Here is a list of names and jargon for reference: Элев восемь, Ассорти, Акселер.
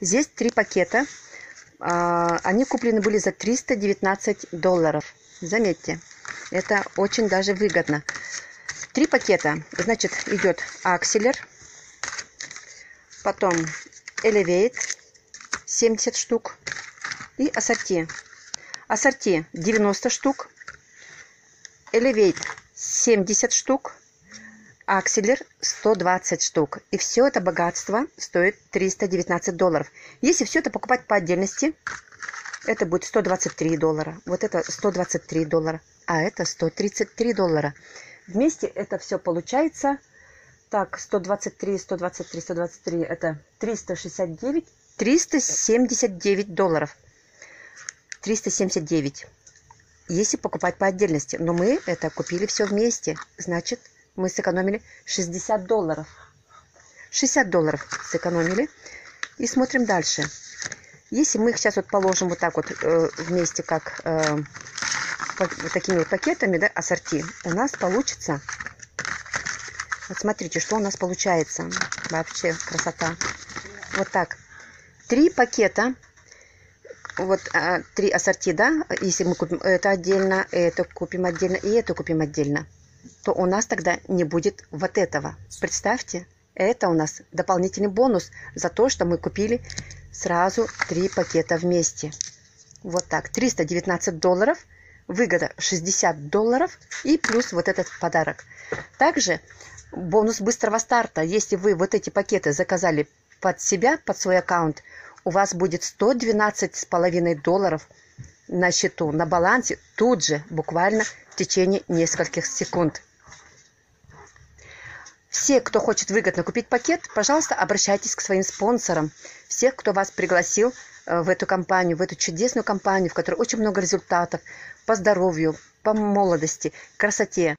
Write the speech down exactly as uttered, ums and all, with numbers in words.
Здесь три пакета. Они куплены были за триста девятнадцать долларов. Заметьте, это очень даже выгодно. Три пакета. Значит, идет Акселер. Потом Элев восемь, семьдесят штук. И Ассорти. Ассорти девяносто штук. Элев восемь семьдесят штук. Акселер сто двадцать штук. И все это богатство стоит триста девятнадцать долларов. Если все это покупать по отдельности, это будет сто двадцать три доллара. Вот это сто двадцать три доллара. А это сто тридцать три доллара. Вместе это все получается. Так, сто двадцать три, сто двадцать три, сто двадцать три. Это триста шестьдесят девять. триста семьдесят девять долларов. триста семьдесят девять. Если покупать по отдельности. Но мы это купили все вместе. Значит, мы сэкономили шестьдесят долларов. шестьдесят долларов сэкономили. И смотрим дальше. Если мы их сейчас вот положим вот так вот э, вместе, как э, по, вот такими вот пакетами, да, ассорти, у нас получится... Вот смотрите, что у нас получается. Вообще красота. Вот так. Три пакета. Вот а, три ассорти, да? Если мы купим это отдельно, это купим отдельно и это купим отдельно, то у нас тогда не будет вот этого. Представьте, это у нас дополнительный бонус за то, что мы купили сразу три пакета вместе. Вот так. триста девятнадцать долларов. Выгода шестьдесят долларов. И плюс вот этот подарок. Также бонус быстрого старта. Если вы вот эти пакеты заказали под себя, под свой аккаунт, у вас будет сто двенадцать с половиной долларов на счету, на балансе, тут же, буквально в течение нескольких секунд. Все, кто хочет выгодно купить пакет, пожалуйста, обращайтесь к своим спонсорам. Всех, кто вас пригласил в эту компанию, в эту чудесную компанию, в которой очень много результатов по здоровью, по молодости, красоте.